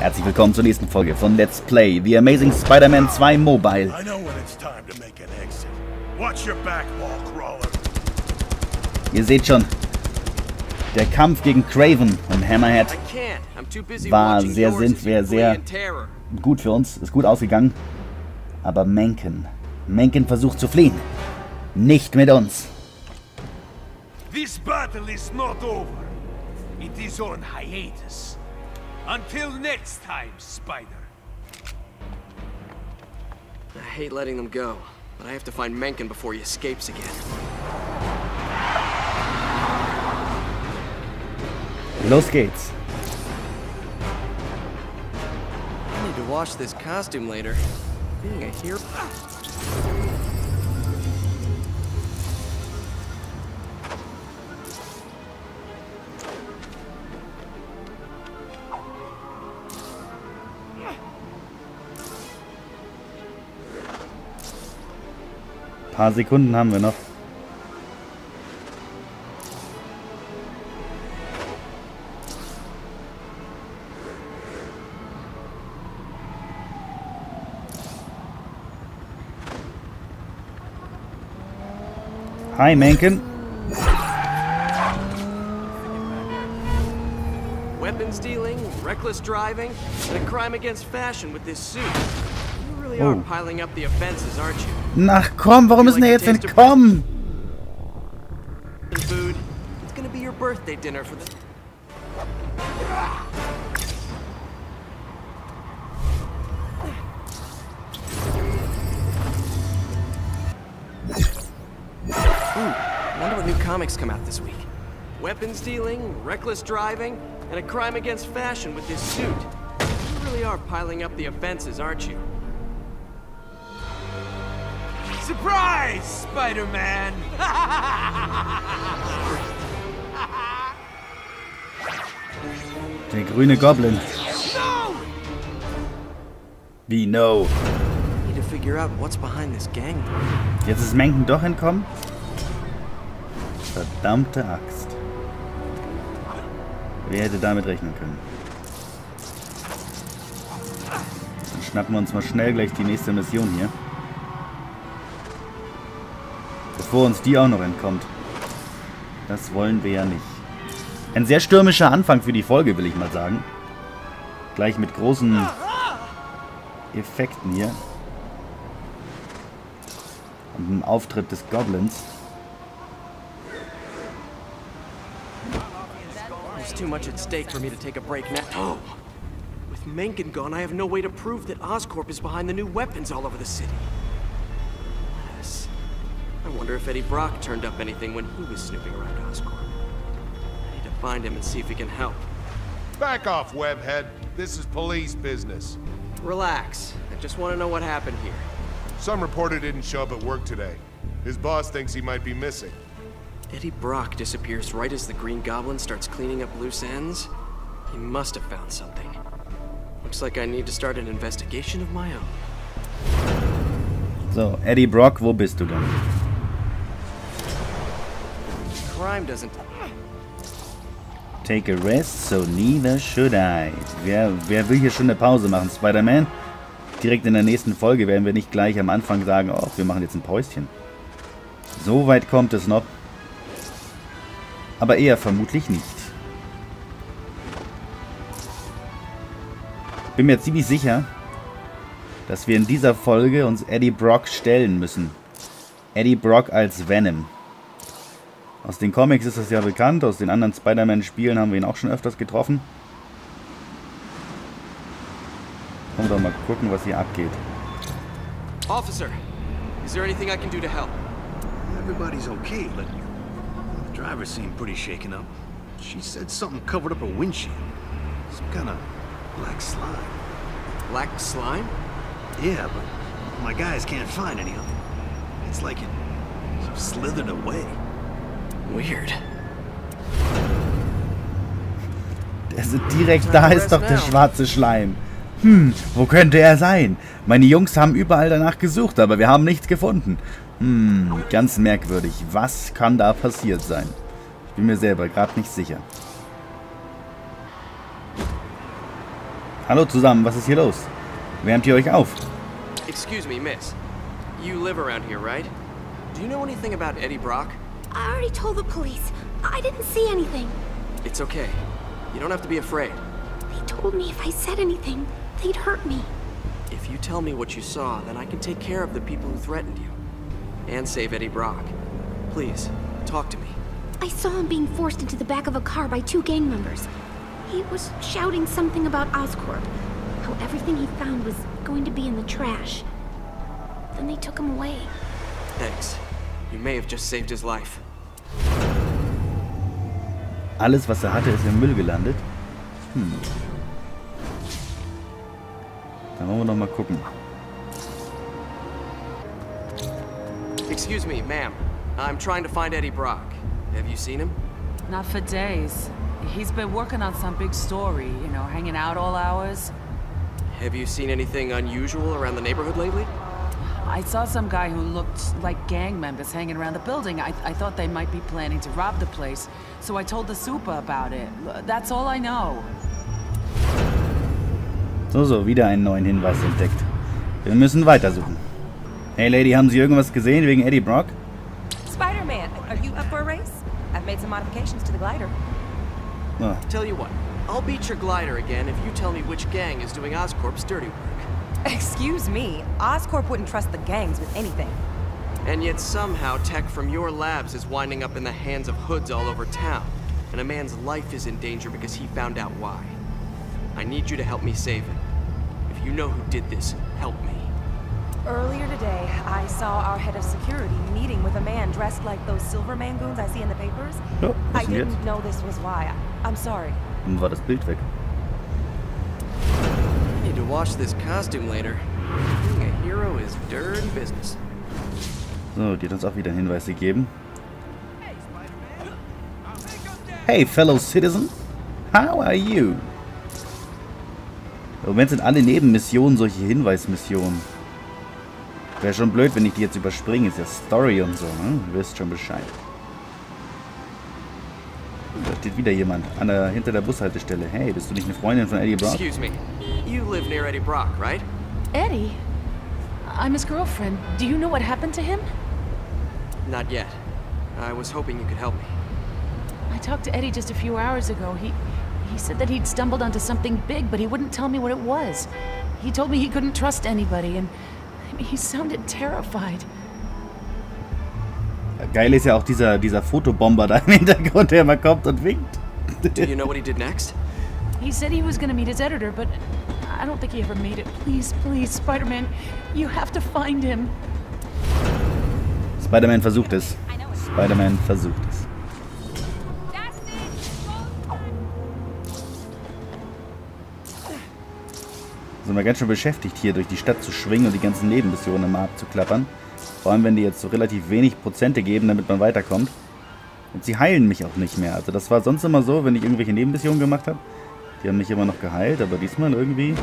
Herzlich willkommen zur nächsten Folge von Let's Play The Amazing Spider-Man 2 Mobile. Ihr seht schon, der Kampf gegen Craven und Hammerhead war sehr gut für uns, ist gut ausgegangen. Aber Menken versucht zu fliehen. Nicht mit uns. This battle is not over. It is on hiatus. Until next time, Spider. I hate letting them go, but I have to find Menken before he escapes again. Los geht's. I need to wash this costume later. Being a hero. Ein paar Sekunden haben wir noch. Hi, Menken. Weapon stealing, reckless driving, and a crime against fashion with this suit. Oh. Ach komm, warum ist denn er jetzt entkommen? Weapon stealing, reckless driving, and a crime against fashion with this suit. You really are piling up the offenses, aren't you? Surprise, Spider-Man! Der grüne Goblin. No! Wie no? Jetzt ist Menken doch entkommen? Verdammte Axt. Wer hätte damit rechnen können? Dann schnappen wir uns mal schnell gleich die nächste Mission hier. Bevor uns die auch noch entkommt. Das wollen wir ja nicht. Ein sehr stürmischer Anfang für die Folge, will ich mal sagen. Gleich mit großen Effekten hier. Und einem Auftritt des Goblins. There's too much at stake for me to take a break now. With Menken gone, I have no way to prove that Oscorp is behind the new weapons all over the city. I wonder if Eddie Brock turned up anything when he was snooping around Oscorp. I need to find him and see if he can help. Back off, Webhead. This is police business. Relax. I just want to know what happened here. Some reporter didn't show up at work today. His boss thinks he might be missing. Eddie Brock disappears right as the Green Goblin starts cleaning up loose ends. He must have found something. Looks like I need to start an investigation of my own. So, Eddie Brock, wo bist du denn? Take a rest, so neither should I. Wer will hier schon eine Pause machen, Spider-Man? Direkt in der nächsten Folge werden wir nicht gleich am Anfang sagen, oh, wir machen jetzt ein Päuschen. So weit kommt es noch. Aber eher vermutlich nicht. Ich bin mir ziemlich sicher, dass wir in dieser Folge uns Eddie Brock stellen müssen. Eddie Brock als Venom. Aus den Comics ist das ja bekannt, aus den anderen Spider-Man-Spielen haben wir ihn auch schon öfters getroffen. Kommen wir doch mal gucken, was hier abgeht. Officer, is there anything I can do to help? Everybody's okay, but the driver seemed pretty shaken up. She said something covered up her windshield. Some kind of black slime. Black slime? Yeah, but my guys can't find any of it. It's like it slithered away. Weird. Also direkt da ist doch der schwarze Schleim. Wo könnte er sein? Meine Jungs haben überall danach gesucht, aber wir haben nichts gefunden. Ganz merkwürdig. Was kann da passiert sein? Ich bin mir selber gerade nicht sicher. Hallo zusammen, was ist hier los? Wärmt ihr euch auf? Excuse me, miss. You live around here, right? Do you know anything about Eddie Brock? I already told the police. I didn't see anything. It's okay. You don't have to be afraid. They told me if I said anything, they'd hurt me. If you tell me what you saw, then I can take care of the people who threatened you. And save Eddie Brock. Please, talk to me. I saw him being forced into the back of a car by two gang members. He was shouting something about Oscorp. How everything he found was going to be in the trash. Then they took him away. Thanks. You may have just saved his life. Alles, was hatte, ist im Müll gelandet. Dann wollen wir noch mal gucken. Excuse me, ma'am. I'm trying to find Eddie Brock. Have you seen him? Not for days. He's been working on some big story, you know, hanging out all hours. Have you seen anything unusual around the neighborhood lately? I saw some guy who looked like gang members hanging around the building. I thought they might be planning to rob the place, so I told the super about it. That's all I know. So, wieder einen neuen Hinweis entdeckt. Wir müssen weitersuchen. Hey Lady, haben Sie irgendwas gesehen wegen Eddie Brock? Spider-Man, are you up for a race? I've made some modifications to the glider. Oh. Tell you what, I'll beat your glider again if you tell me which gang is doing Oscorp's dirty work. Excuse me, Oscorp wouldn't trust the gangs with anything. And yet somehow tech from your labs is winding up in the hands of hoods all over town. And a man's life is in danger because he found out why. I need you to help me save him. If you know who did this, help me. Earlier today, I saw our head of security meeting with a man dressed like those silver mangoons I see in the papers. Oh, I didn't know this was why. I'm sorry. Dann war das Bild weg. Need to wash this costume later. Being a hero is dirty business. So, die hat uns auch wieder einen Hinweis gegeben. Hey, fellow citizen. How are you? Im Moment sind alle Nebenmissionen solche Hinweismissionen. Wäre schon blöd, wenn ich die jetzt überspringe. Ist ja Story und so, ne? Du wirst schon Bescheid. Da steht wieder jemand an der, hinter der Bushaltestelle. Hey, bist du nicht eine Freundin von Eddie Brock? Excuse me. You live near Eddie Brock, right? Eddie? I'm his girlfriend. Do you know what happened to him? Not yet. I was hoping you could help me. I talked to Eddie just a few hours ago. He said that he'd stumbled onto something big, but he wouldn't tell me what it was. He told me he couldn't trust anybody, and he sounded terrified. Geil ist ja auch dieser Fotobomber da im Hintergrund, der immer kommt und winkt. Do you know what he did next? He said he was going to meet his editor, but I don't think he ever made it. Please, please, Spider-Man, you have to find him. Spider-Man versucht es. Spider-Man versucht es. Sind wir ganz schön beschäftigt, hier durch die Stadt zu schwingen und die ganzen Nebenmissionen immer abzuklappern. Vor allem, wenn die jetzt so relativ wenig Prozente geben, damit man weiterkommt. Und sie heilen mich auch nicht mehr. Also das war sonst immer so, wenn ich irgendwelche Nebenmissionen gemacht habe. Die haben mich immer noch geheilt, aber diesmal irgendwie...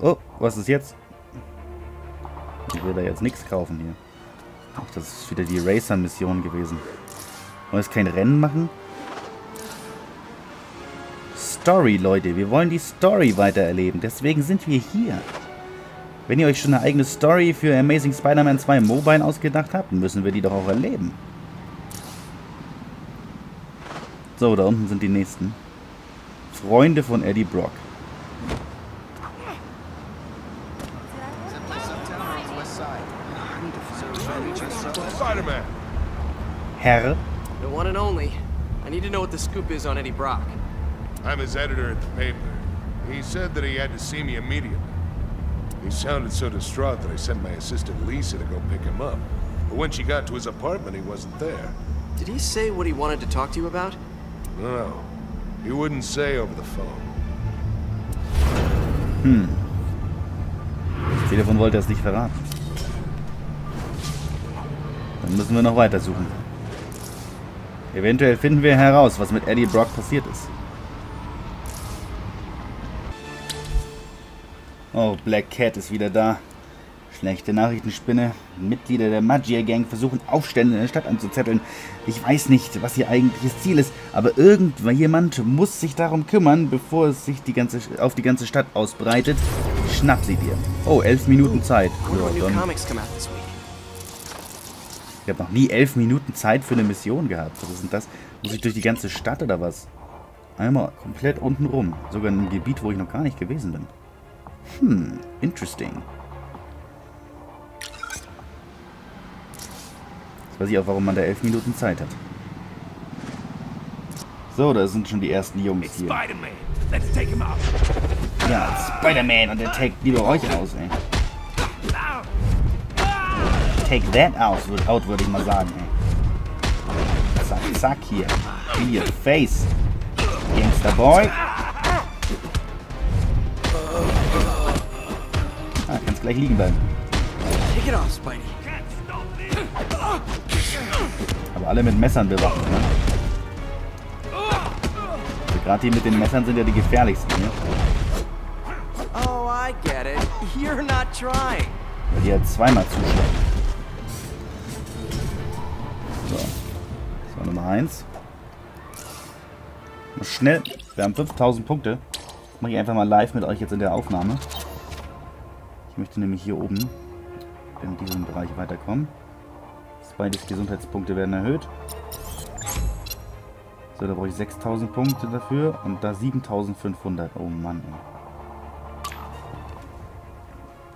Oh, was ist jetzt? Ich will da jetzt nichts kaufen hier. Ach, das ist wieder die Racer-Mission gewesen. Wollen wir jetzt kein Rennen machen? Story, Leute. Wir wollen die Story weitererleben. Deswegen sind wir hier. Wenn ihr euch schon eine eigene Story für Amazing Spider-Man 2 Mobile ausgedacht habt, müssen wir die doch auch erleben. So, da unten sind die nächsten. Freunde von Eddie Brock. Herr. The one and only. I need to know what the scoop is on Eddie Brock. I'm his editor at the paper. He said that he had to see me immediately. He sounded so distraught that I sent my assistant Lisa to go pick him up. But when she got to his apartment, he wasn't there. Did he say what he wanted to talk to you about? No. He wouldn't say over the phone. Das Telefon wollte es nicht verraten. Dann müssen wir noch weitersuchen. Eventuell finden wir heraus, was mit Eddie Brock passiert ist. Oh, Black Cat ist wieder da. Schlechte Nachrichtenspinne. Mitglieder der Magia Gang versuchen, Aufstände in der Stadt anzuzetteln. Ich weiß nicht, was ihr eigentliches Ziel ist, aber irgendjemand muss sich darum kümmern, bevor es sich auf die ganze Stadt ausbreitet. Schnapp sie dir. Oh, 11 Minuten Zeit. Ja, dann. Ich habe noch nie 11 Minuten Zeit für eine Mission gehabt. Was ist denn das? Muss ich durch die ganze Stadt oder was? Einmal komplett unten rum. Sogar in einem Gebiet, wo ich noch gar nicht gewesen bin. Hm, interesting. Jetzt weiß ich auch, warum man da 11 Minuten Zeit hat. So, da sind schon die ersten Jungs hier. Ja, Spider-Man und der take lieber euch aus, ey. Take that out, würde ich mal sagen, ey. Zack, zack hier. In your face. Gangster Boy. Ah, kannst gleich liegen bleiben. Aber alle mit Messern bewaffnet, ne? Also gerade die mit den Messern sind ja die gefährlichsten, ne? Oh, I get it. You're not trying. Weil die halt zweimal zuschlagen. So. Das war Nummer 1. Schnell. Wir haben 5000 Punkte. Das mache ich einfach mal live mit euch jetzt in der Aufnahme. Ich möchte nämlich hier oben in diesem Bereich weiterkommen. Beides Gesundheitspunkte werden erhöht. So, da brauche ich 6000 Punkte dafür und da 7500. Oh Mann.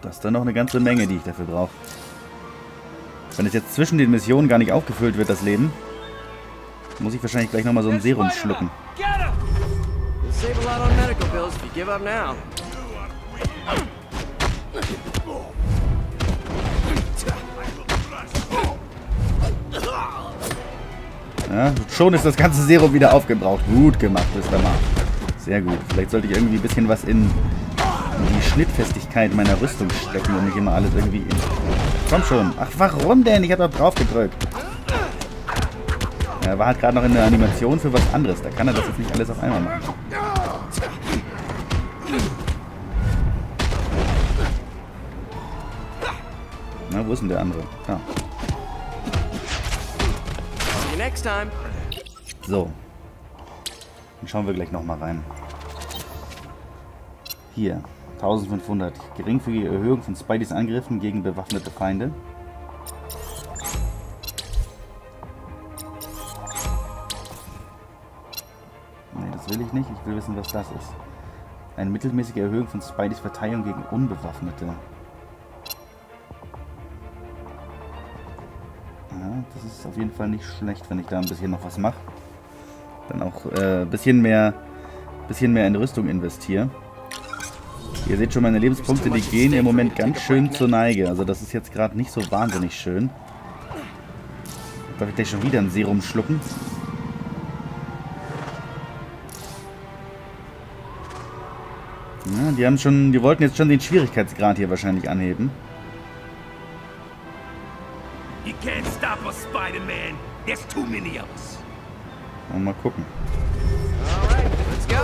Das ist dann noch eine ganze Menge, die ich dafür brauche. Wenn es jetzt zwischen den Missionen gar nicht aufgefüllt wird, das Leben, muss ich wahrscheinlich gleich nochmal so ein Serum schlucken. Ja, schon ist das ganze Serum wieder aufgebraucht. Gut gemacht, Mr. Marv. Sehr gut. Vielleicht sollte ich irgendwie ein bisschen was in die Schnittfestigkeit meiner Rüstung stecken und nicht immer alles irgendwie... Komm schon. Ach, warum denn? Ich habe doch drauf gedrückt. Er war halt gerade noch in der Animation für was anderes. Da kann er das jetzt nicht alles auf einmal machen. Na, wo ist denn der andere? Da. So. Dann schauen wir gleich nochmal rein. Hier. 1500. Geringfügige Erhöhung von Spideys Angriffen gegen bewaffnete Feinde. Will ich nicht. Ich will wissen, was das ist. Eine mittelmäßige Erhöhung von Spideys Verteidigung gegen Unbewaffnete. Ja, das ist auf jeden Fall nicht schlecht, wenn ich da ein bisschen noch was mache. Dann auch ein bisschen mehr in Rüstung investiere. Ihr seht schon, meine Lebenspunkte, die gehen im Moment ganz schön zur Neige. Also das ist jetzt gerade nicht so wahnsinnig schön. Darf ich gleich schon wieder ein Serum schlucken? Ja, die wollten jetzt schon den Schwierigkeitsgrad hier wahrscheinlich anheben. Und mal gucken. Ja,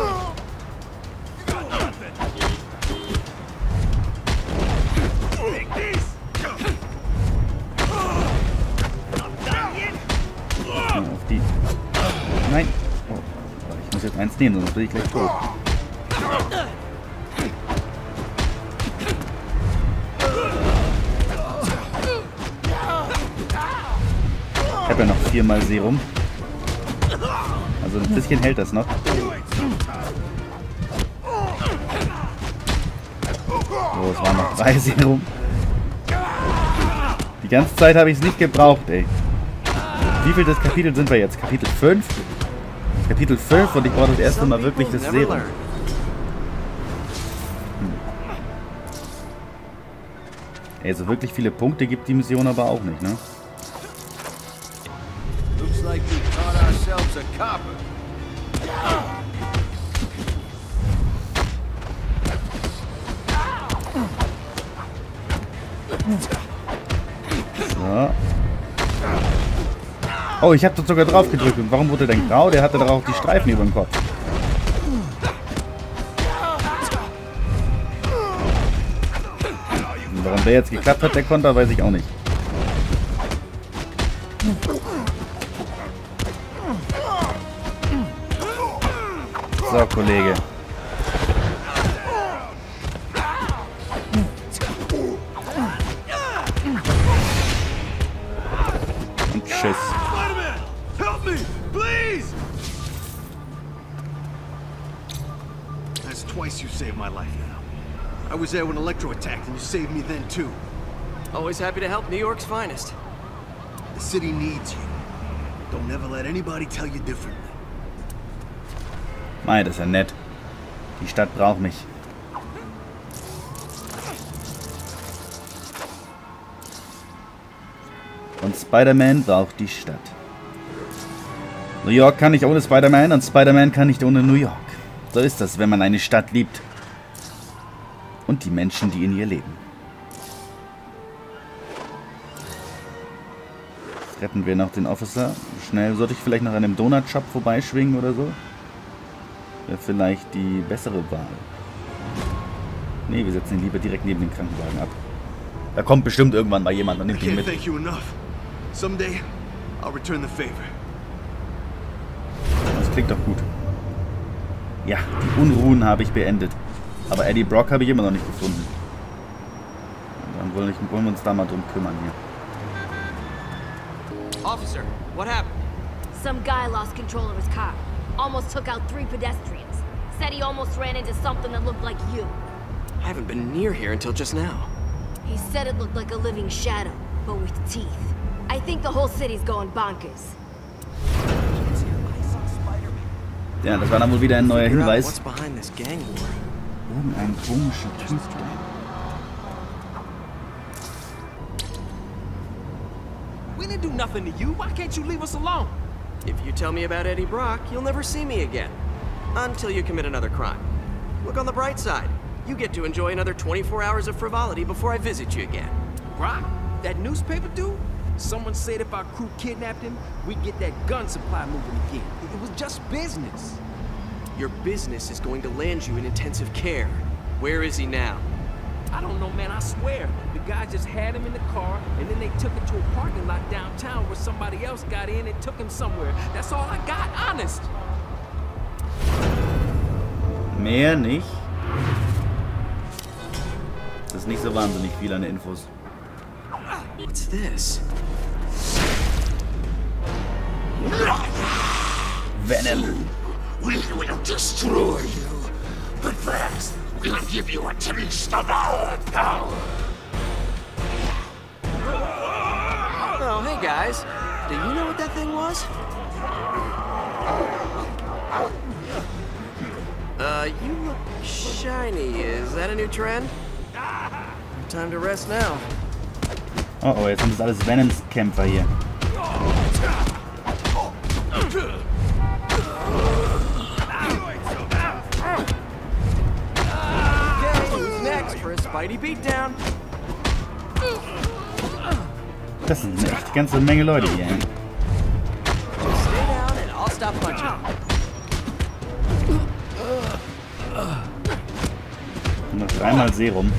auf die. Nein. Oh, ich muss jetzt eins nehmen, sonst bin ich gleich tot. Ich habe ja noch 4-mal Serum. Also ein bisschen hält das noch. So, es waren noch 3 Serum. Die ganze Zeit habe ich es nicht gebraucht, ey. Wie viel des Kapitels sind wir jetzt? Kapitel 5? Kapitel 5 und ich brauche das erste Mal wirklich das Serum. Ey, so wirklich viele Punkte gibt die Mission aber auch nicht, ne? So. Oh, ich habe dort sogar drauf gedrückt. Und warum wurde er denn grau? Der hatte doch auch die Streifen über dem Kopf. Warum der jetzt geklappt hat, der Konter, weiß ich auch nicht. So, Kollege. Und tschüss. Twice you saved my life now. I was there when Electro attacked and you saved me then too. Always happy to help New York's finest. The city needs you. Don't ever let anybody tell you differently. Mei, das ist ja nett. Die Stadt braucht mich. Und Spider-Man braucht die Stadt. New York kann nicht ohne Spider-Man und Spider-Man kann nicht ohne New York. So ist das, wenn man eine Stadt liebt. Und die Menschen, die in ihr leben. Jetzt retten wir noch den Officer. Schnell, sollte ich vielleicht nach einem Donut-Shop vorbeischwingen oder so? Wäre vielleicht die bessere Wahl. Nee, wir setzen ihn lieber direkt neben dem Krankenwagen ab. Da kommt bestimmt irgendwann mal jemand und nimmt ihn mit. Das klingt doch gut. Ja, die Unruhen habe ich beendet. Aber Eddie Brock habe ich immer noch nicht gefunden. Dann wollen wir uns da mal drum kümmern hier. Officer, what happened? Some guy lost control of his car. Almost took out 3 pedestrians. Said he almost ran into something that looked like you. I haven't been near here until just now. He said it looked like a living shadow, but with teeth. I think the whole city's going bonkers. Ja, das war dann wohl wieder ein neuer Hinweis. Irgendein komischer Typ. We didn't do nothing to you. Why can't you leave us alone? If you tell me about Eddie Brock, you'll never see me again. Until you commit another crime. Look on the bright side. You get to enjoy another 24 hours of frivolity before I visit you again. Brock? That newspaper dude? Someone said if our crew kidnapped him, we'd get that gun supply moving again. It was just business. Your business is going to land you in intensive care. Where is he now? I don't know, man, I swear. The guy just had him in the car, and then they took him to a parking lot downtown where somebody else got in and took him somewhere. That's all I got, honest. Mehr nicht. Das ist nicht so wahnsinnig viel an Infos. What's this? Venom. We will destroy you, but first we'll give you a taste of our power. Oh, hey guys, do you know what that thing was? You look shiny. Is that a new trend? Time to rest now. Oh, oh, jetzt sind das alles Venom-Kämpfer hier. Das sind echt eine ganze Menge Leute hier. Noch 3-mal Serum.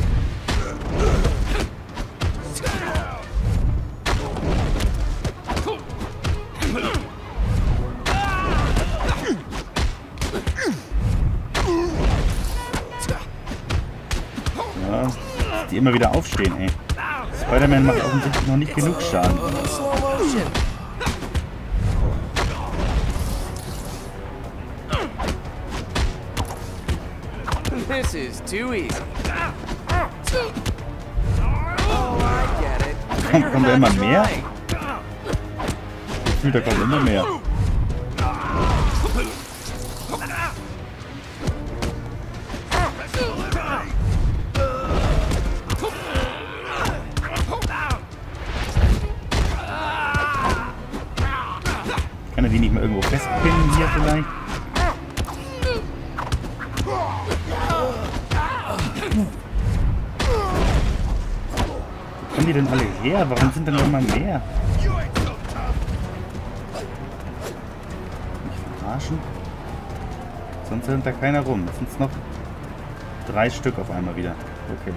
Die immer wieder aufstehen, ey. Spider-Man macht offensichtlich noch nicht genug Schaden. This is too easy. Kommt da immer mehr? Ich fühle, da kommt immer mehr. Kann er die nicht mal irgendwo festpinnen hier vielleicht? Wo kommen die denn alle her? Warum sind denn immer mehr? Nicht verarschen. Sonst rennt da keiner rum. Jetzt sind es noch 3 Stück auf einmal wieder. Okay.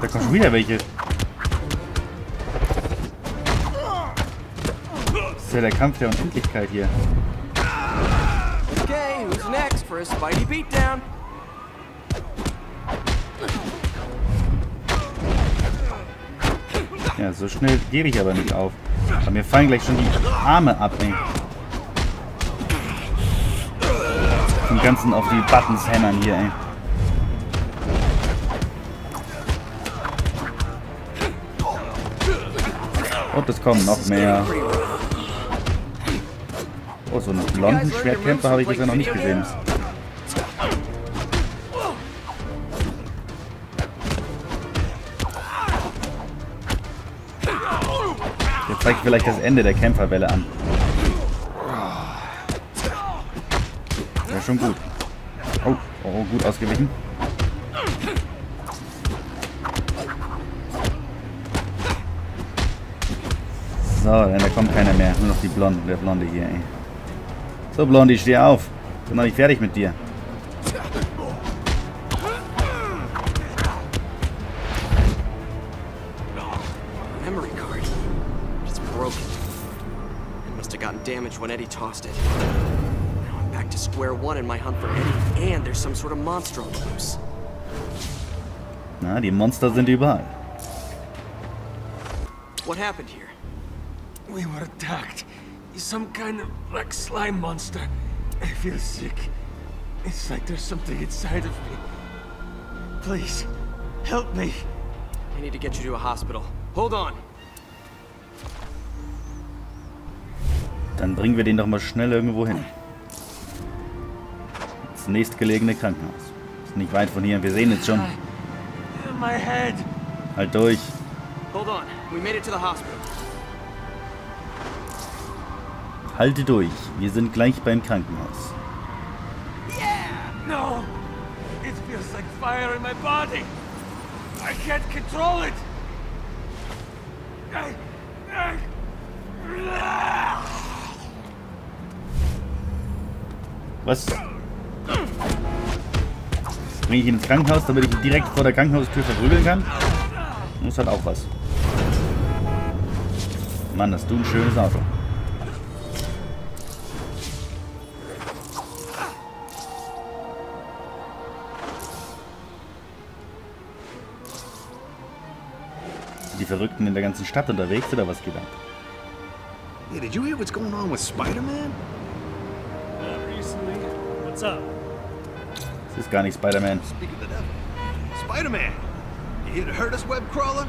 Da kommen schon wieder welche. Das ist ja der Kampf der Unendlichkeit hier. Okay, who's next for a Spidey Beatdown? Ja, so schnell gebe ich aber nicht auf. Aber mir fallen gleich schon die Arme ab, ey. Vom Ganzen auf die Buttons hämmern hier, ey. Und es kommen noch mehr. Oh, so einen blonden Schwertkämpfer habe ich bisher noch nicht gesehen. Jetzt zeige ich vielleicht das Ende der Kämpferwelle an. Ja, schon gut. Oh, oh, gut ausgewichen. So, denn da kommt keiner mehr. Nur noch die Blonde, der Blonde hier, ey. So, Blonde, ich stehe auf. Bin noch nicht fertig mit dir. Na, die Monster sind überall. What happened here? We were attacked. Some kind of like slime monster. I feel sick. It's like there's something inside of me. Please, help me. I need to get you to a hospital. Hold on. Dann bringen wir den doch mal schnell irgendwo hin. Das nächstgelegene Krankenhaus. Ist nicht weit von hier. Wir sehen es schon. My head. Halt durch. Hold on. We made it to the hospital. Halte durch. Wir sind gleich beim Krankenhaus. Was? Bringe ich ihn ins Krankenhaus, damit ich ihn direkt vor der Krankenhaustür verprügeln kann? Das hat auch was. Mann, hast du ein schönes Auto. Die Verrückten in der ganzen Stadt unterwegs oder was geht ab? Hey, did you hear what's going on with Spider-Man? Recently, what's up? Das ist gar nicht Spider-Man. Spider-Man, you here to hurt us, web crawler?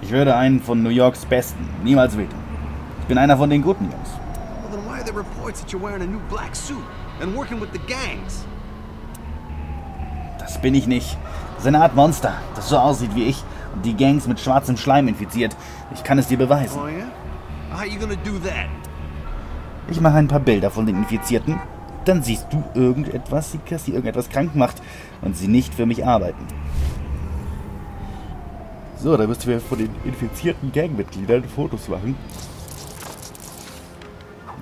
Ich würde einen von New Yorks Besten niemals wehtun. Ich bin einer von den guten Jungs. Well, then why are there reports that you're wearing a new black suit and working with the gangs? Das bin ich nicht. Das ist eine Art Monster, das so aussieht wie ich und die Gangs mit schwarzem Schleim infiziert. Ich kann es dir beweisen. Oh, yeah? How you gonna do that? Ich mache ein paar Bilder von den Infizierten. Dann siehst du irgendetwas, dass sie irgendetwas krank macht und sie nicht für mich arbeiten. So, da müssten wir von den infizierten Gangmitgliedern Fotos machen.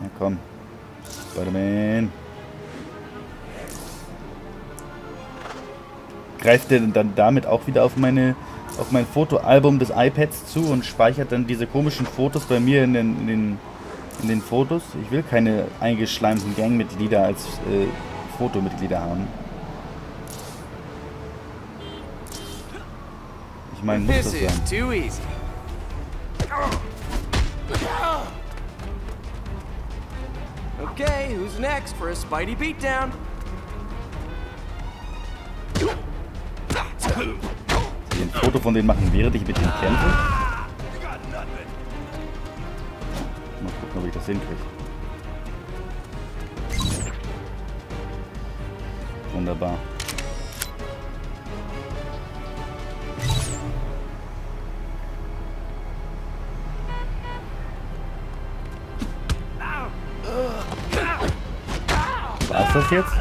Na komm. Spider-Man. Greift er dann damit auch wieder auf mein Fotoalbum des iPads zu und speichert dann diese komischen Fotos bei mir in den Fotos? Ich will keine eingeschleimten Gangmitglieder als Fotomitglieder haben. Ich meine, muss das sein. Okay, who's next for a Spidey Beatdown? Ein Foto von denen machen, während ich mit denen kämpfe. Mal gucken, ob ich das hinkriege. Wunderbar. War's das jetzt?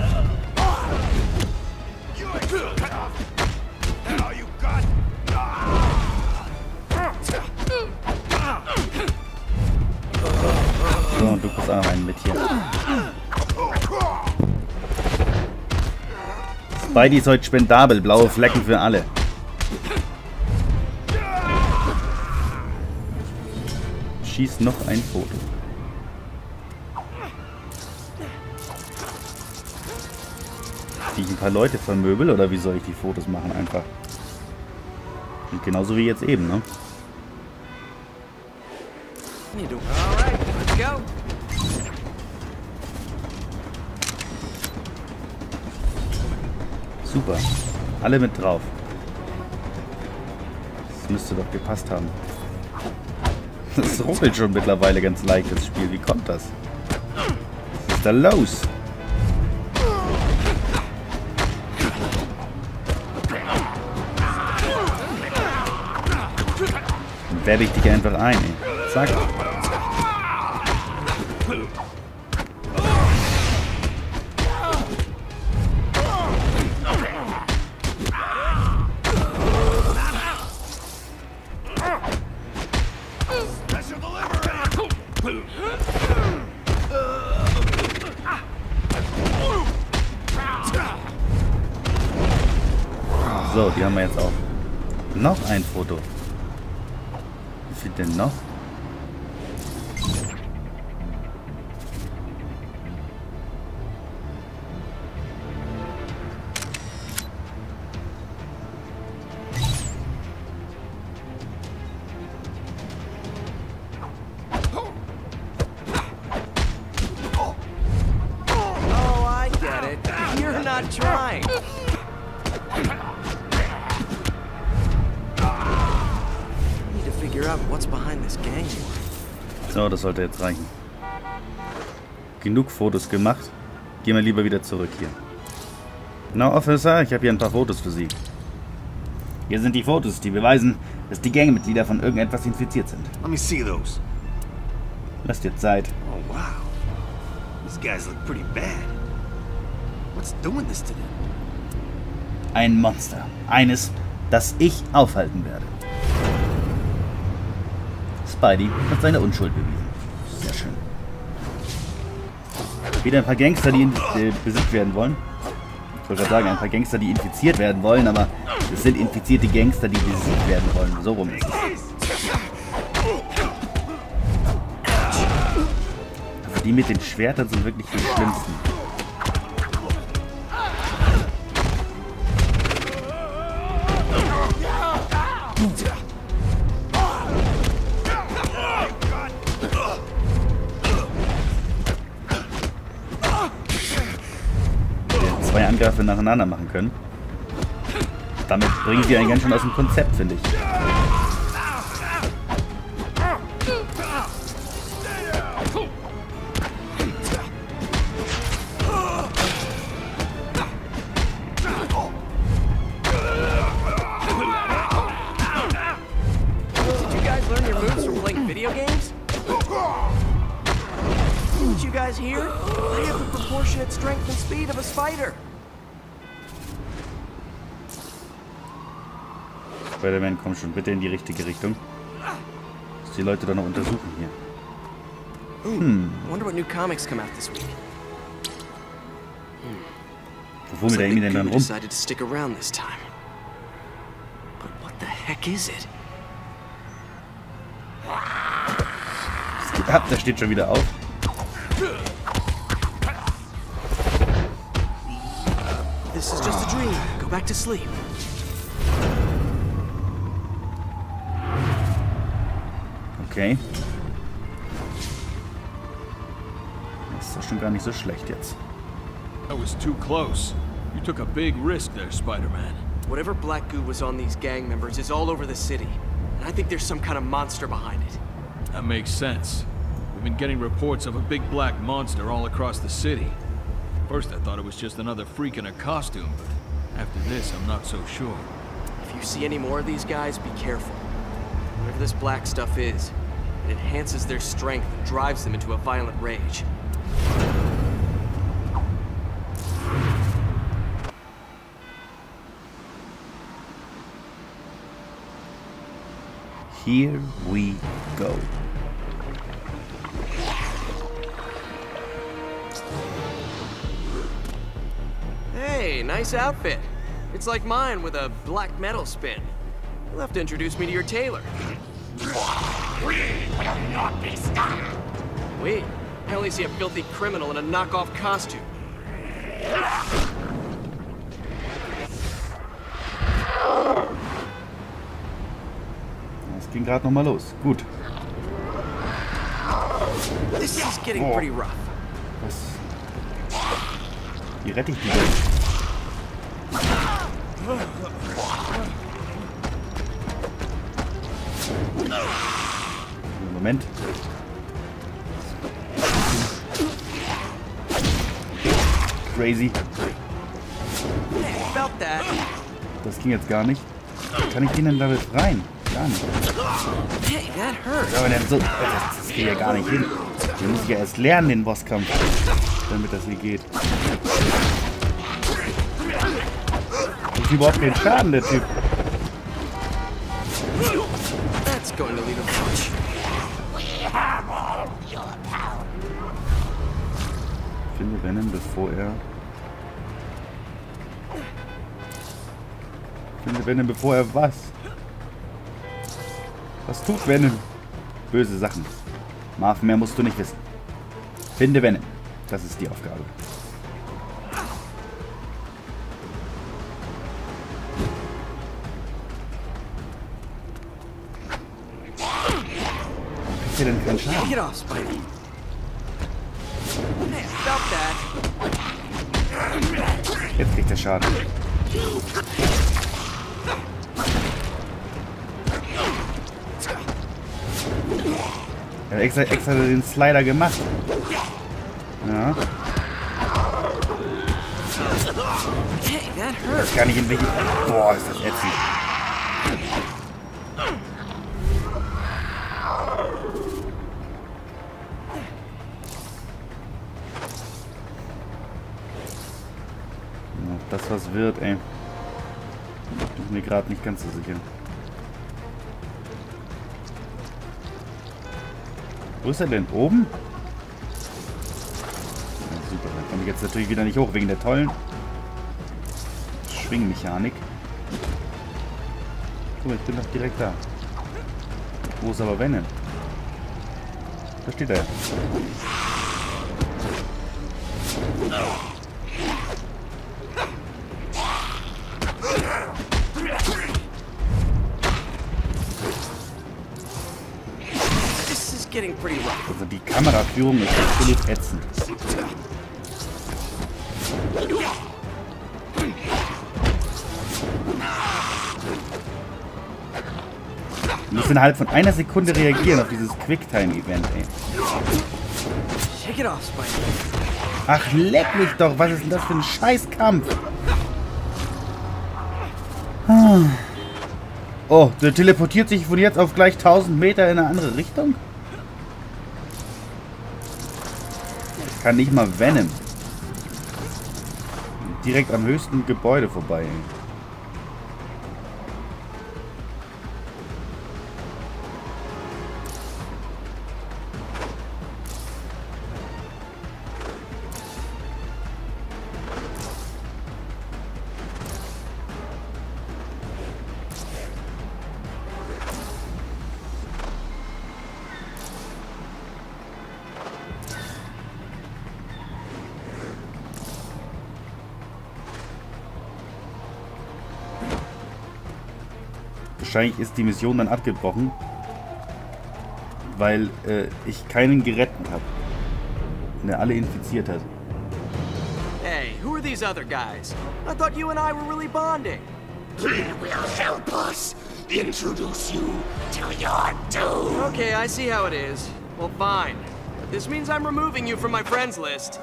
Du kommst auch rein mit hier. Beide heute spendabel. Blaue Flecken für alle. Schieß noch ein Foto. Die ich ein paar Leute vermöbel oder wie soll ich die Fotos machen einfach? Und genauso wie jetzt eben, ne? Super. Alle mit drauf. Das müsste doch gepasst haben. Das ruckelt schon mittlerweile ganz leicht, das Spiel. Wie kommt das? Was ist da los? Dann werfe ich dich einfach ein, ey. Zack. So, die haben wir jetzt auch. Noch ein Foto. Wie viel denn noch? So, das sollte jetzt reichen. Genug Fotos gemacht. Gehen wir lieber wieder zurück hier. Na, Officer, ich habe hier ein paar Fotos für Sie. Hier sind die Fotos, die beweisen, dass die Gangmitglieder von irgendetwas infiziert sind. Lasst ihr Zeit. Oh, wow. These guys look pretty bad. What's doing this to them? Ein Monster. Eines, das ich aufhalten werde. Spidey hat seine Unschuld bewiesen. Sehr schön. Wieder ein paar Gangster, die besiegt werden wollen. Ich wollte gerade sagen, ein paar Gangster, die infiziert werden wollen, aber es sind infizierte Gangster, die besiegt werden wollen. So rum ist es. Also die mit den Schwertern sind wirklich die schlimmsten. Angriffe nacheinander machen können. Damit bringen sie einen ganz schön aus dem Konzept, finde ich. Spider-Man, komm schon bitte in die richtige Richtung. Dass die Leute da noch untersuchen hier. Wo fummelt der irgendwie denn dann rum? Was geht ab? Der steht schon wieder auf. This is just a dream. Go back to sleep. Okay. Das ist doch schon gar nicht so schlecht jetzt. That was too close. You took a big risk there, Spider-Man. Whatever black goo was on these gang members is all over the city, and I think there's some kind of monster behind it. That makes sense. We've been getting reports of a big black monster all across the city. First, I thought it was just another freak in a costume, but after this, I'm not so sure. If you see any more of these guys, be careful. Whatever this black stuff is. It enhances their strength and drives them into a violent rage. Here we go. Hey, nice outfit. It's like mine with a black metal spin. You'll have to introduce me to your tailor. We will not be stopped. Wait, I only see a filthy criminal in a knockoff costume. Das ging gerade nochmal los. Gut. This is getting pretty rough. Was? Wie rette ich die denn? Moment. Crazy. Das ging jetzt gar nicht. Kann ich den denn damit rein? Gar nicht. Aber der so, das geht ja gar nicht hin. Den muss ich ja erst lernen, den Bosskampf, damit das hier geht. Ich krieg überhaupt keinen Schaden, der Typ. Finde Venom, bevor er... Finde Venom, bevor er was? Was tut Venom? Böse Sachen. Marv, mehr musst du nicht wissen. Finde Venom. Das ist die Aufgabe. Kriegt ihr denn keinen Schaden? Jetzt kriegt er Schaden. Er hat extra den Slider gemacht. Ja. Ich weiß gar nicht in welchen... Boah, ist das ätzend. Das was wird, ey. Ich bin mir gerade nicht ganz so sicher. Wo ist er denn? Oben? Ja, super, da komme ich jetzt natürlich wieder nicht hoch, wegen der tollen Schwingmechanik. Guck mal, ich bin doch direkt da. Wo ist aber Venom? Da steht er ja. Also die Kameraführung ist absolut ätzend. Wir müssen innerhalb von einer Sekunde reagieren auf dieses Quicktime-Event, ey. Ach, leck mich doch! Was ist denn das für ein Scheißkampf? Oh, der teleportiert sich von jetzt auf gleich 1000 Meter in eine andere Richtung? Kann nicht mal Venom. Direkt am höchsten Gebäude vorbei. Wahrscheinlich ist die Mission dann abgebrochen, weil ich keinen gerettet habe und er alle infiziert hat. Hey, who are these other guys? I thought you and I were really bonding. They will help us introduce you to your doom. Okay, I see how it is. Well, fine. This means I'm removing you from my friends list.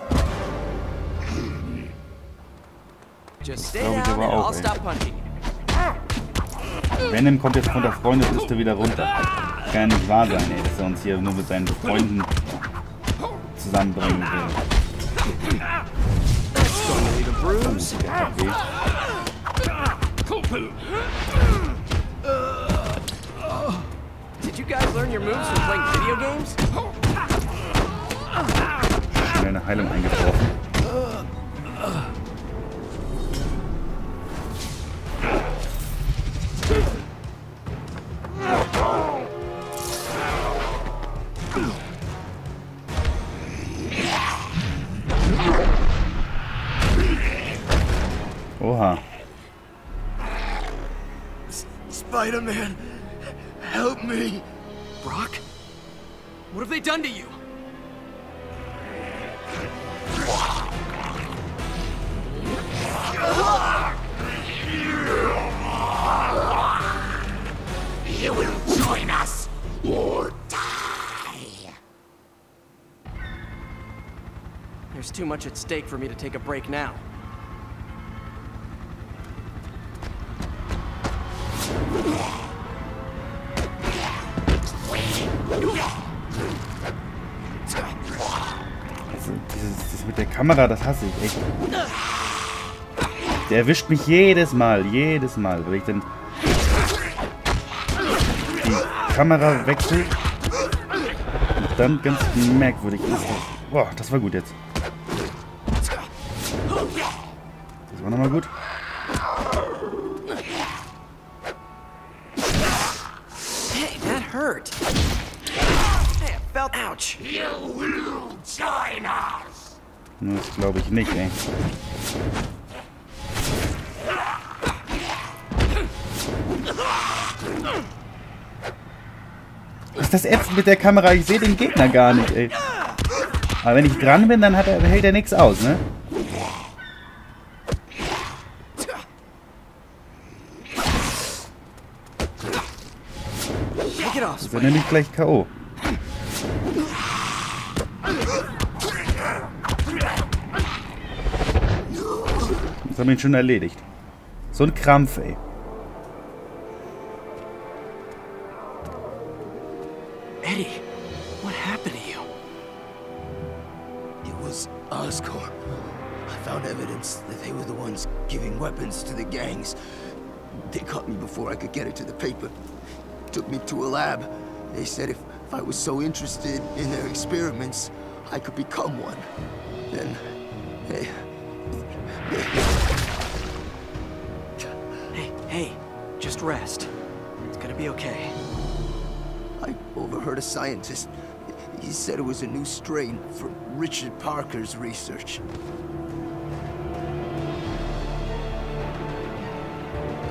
Just stay down and I'll stop punching. Venom kommt jetzt von der Freundesliste wieder runter. Kann nicht wahr sein, ey, dass er uns hier nur mit seinen Freunden zusammenbringen will. Schnell eine Heilung eingetroffen. Spider-Man, help me! Brock? What have they done to you? You will join us or die. There's too much at stake for me to take a break now. Das mit der Kamera, das hasse ich echt. Der erwischt mich jedes Mal, wenn ich dann die Kamera wechsel. Und dann ganz merkwürdig ist. Boah, das war gut jetzt. Das war nochmal gut. Hey, that hurt. Ouch. You will join us. Das glaube ich nicht, ey. Ist das ätzend mit der Kamera? Ich sehe den Gegner gar nicht, ey. Aber wenn ich dran bin, dann hält er nichts aus, ne? Ist er nämlich gleich K.O. Das haben wir ihn schon erledigt. So ein Krampf, ey. Eddie, what happened to you? It was Oscorp. I found evidence that they were the ones giving weapons to the gangs. They caught me before I could get it to the paper. Took me to a lab. They said if I was so interested in their experiments, I could become one. Then Hey, just rest. It's gonna be okay. I overheard a scientist. He said it was a new strain from Richard Parker's research.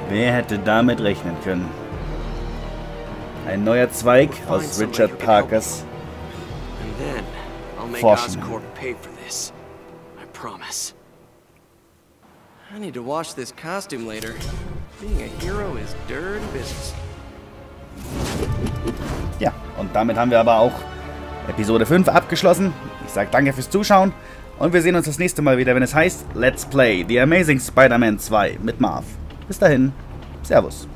Wer hätte damit rechnen können? Ein neuer Zweig aus Richard Parkers Forschung. I need to wash this costume later. Being a hero is dirty business. Ja, und damit haben wir aber auch Episode 5 abgeschlossen. Ich sage danke fürs Zuschauen und wir sehen uns das nächste Mal wieder, wenn es heißt Let's Play The Amazing Spider-Man 2 mit Marv. Bis dahin, Servus.